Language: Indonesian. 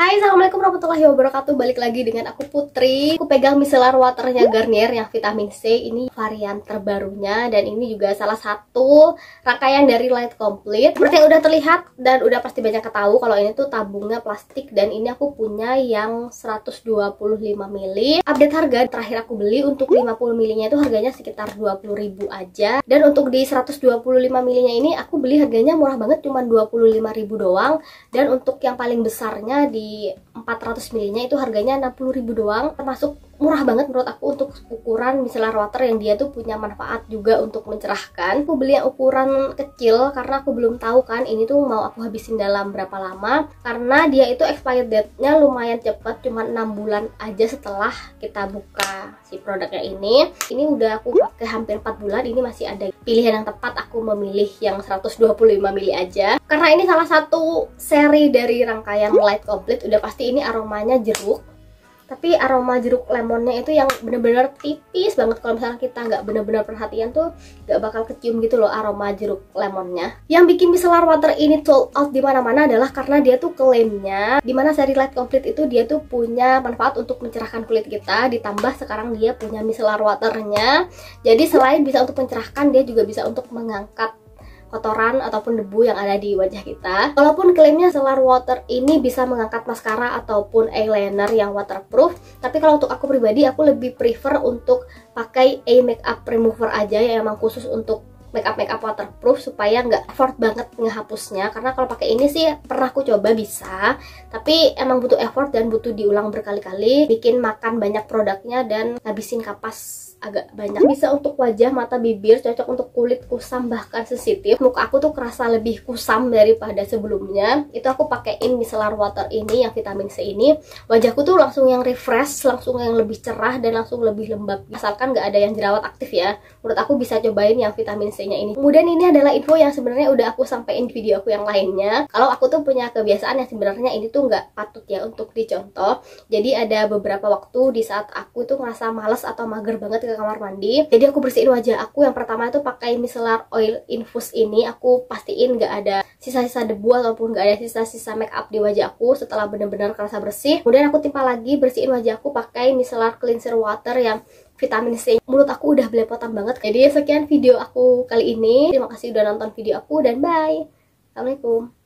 Hai, assalamualaikum warahmatullahi wabarakatuh. Balik lagi dengan aku Putri. Aku pegang micellar waternya Garnier yang vitamin C. Ini varian terbarunya dan ini juga salah satu rangkaian dari Light Complete. Seperti yang udah terlihat dan udah pasti banyak ketahui kalau ini tuh tabungnya plastik dan ini aku punya yang 125 ml. Update harga terakhir aku beli untuk 50 ml-nya itu harganya sekitar 20.000 aja. Dan untuk di 125 ml-nya ini aku beli harganya murah banget, cuma 25.000 doang. Dan untuk yang paling besarnya di 400 ml-nya itu harganya 60.000 doang, termasuk murah banget menurut aku untuk ukuran micellar water yang dia tuh punya manfaat juga untuk mencerahkan. Aku beli yang ukuran kecil karena aku belum tahu kan ini tuh mau aku habisin dalam berapa lama, karena dia itu expired date-nya lumayan cepat, cuma 6 bulan aja setelah kita buka si produknya ini. Ini udah aku pakai hampir 4 bulan, ini masih ada. Pilihan yang tepat aku memilih yang 125 ml aja karena ini salah satu seri dari rangkaian Light Complete. Udah pasti ini aromanya jeruk, tapi aroma jeruk lemonnya itu yang bener-bener tipis banget. Kalau misalnya kita nggak bener-bener perhatian tuh nggak bakal kecium gitu loh aroma jeruk lemonnya. Yang bikin micellar water ini sold out di mana-mana adalah karena dia tuh klaimnya, dimana seri Light Complete itu dia tuh punya manfaat untuk mencerahkan kulit kita, ditambah sekarang dia punya micellar waternya. Jadi selain bisa untuk mencerahkan, dia juga bisa untuk mengangkat kotoran ataupun debu yang ada di wajah kita. Walaupun klaimnya micellar water ini bisa mengangkat maskara ataupun eyeliner yang waterproof, tapi kalau untuk aku pribadi, aku lebih prefer untuk pakai eye makeup remover aja yang emang khusus untuk makeup waterproof supaya nggak effort banget ngehapusnya. Karena kalau pakai ini sih pernah aku coba bisa, tapi emang butuh effort dan butuh diulang berkali-kali, bikin makan banyak produknya dan habisin kapas agak banyak. Bisa untuk wajah, mata, bibir, cocok untuk kulit kusam bahkan sensitif. Muka aku tuh kerasa lebih kusam daripada sebelumnya. Itu aku pakein micellar water ini yang vitamin C ini, wajahku tuh langsung yang refresh, langsung yang lebih cerah dan langsung lebih lembab, asalkan nggak ada yang jerawat aktif ya. Menurut aku bisa cobain yang vitamin C nya ini. Kemudian ini adalah info yang sebenarnya udah aku sampein di video aku yang lainnya, kalau aku tuh punya kebiasaan yang sebenarnya ini tuh nggak patut ya untuk dicontoh. Jadi ada beberapa waktu di saat aku tuh ngerasa males atau mager banget ke kamar mandi, jadi aku bersihin wajah aku. Yang pertama itu pakai micellar oil infus ini, aku pastiin nggak ada sisa-sisa debu ataupun nggak ada sisa-sisa make up di wajah aku setelah benar-benar kerasa bersih. Kemudian aku timpa lagi, bersihin wajah aku pakai micellar cleanser water yang vitamin C. Menurut aku udah belepotan banget. Jadi sekian video aku kali ini, terima kasih udah nonton video aku dan bye. Assalamualaikum.